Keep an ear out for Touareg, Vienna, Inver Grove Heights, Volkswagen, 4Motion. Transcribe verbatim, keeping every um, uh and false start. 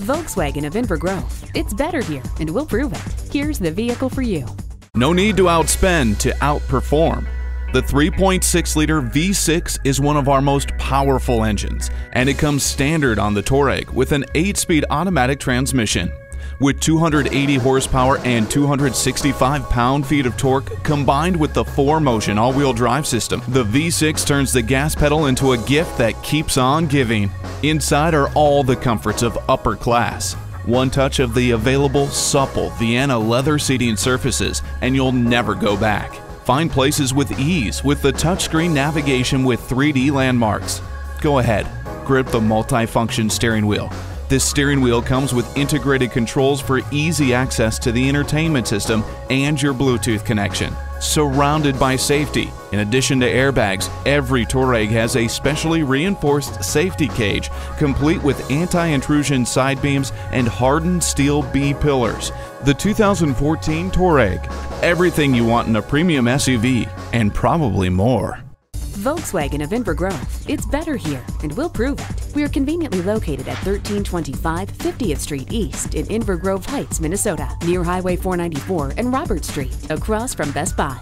Volkswagen of Inver Grove. It's better here, and we'll prove it. Here's the vehicle for you. No need to outspend to outperform. The three point six liter V six is one of our most powerful engines, and it comes standard on the Touareg with an eight speed automatic transmission. With two hundred eighty horsepower and two hundred sixty-five pound-feet of torque, combined with the four motion all-wheel drive system, the V six turns the gas pedal into a gift that keeps on giving. Inside are all the comforts of upper class. One touch of the available supple Vienna leather seating surfaces, and you'll never go back. Find places with ease with the touchscreen navigation with three D landmarks. Go ahead, grip the multifunction steering wheel. This steering wheel comes with integrated controls for easy access to the entertainment system and your Bluetooth connection. Surrounded by safety, in addition to airbags, every Touareg has a specially reinforced safety cage, complete with anti-intrusion side beams and hardened steel B-pillars. The two thousand fourteen Touareg, everything you want in a premium S U V, and probably more. Volkswagen of Inver Grove. It's better here, and we'll prove it. We are conveniently located at thirteen twenty-five fiftieth Street East in Inver Grove Heights, Minnesota, near Highway four ninety-four and Robert Street, across from Best Buy.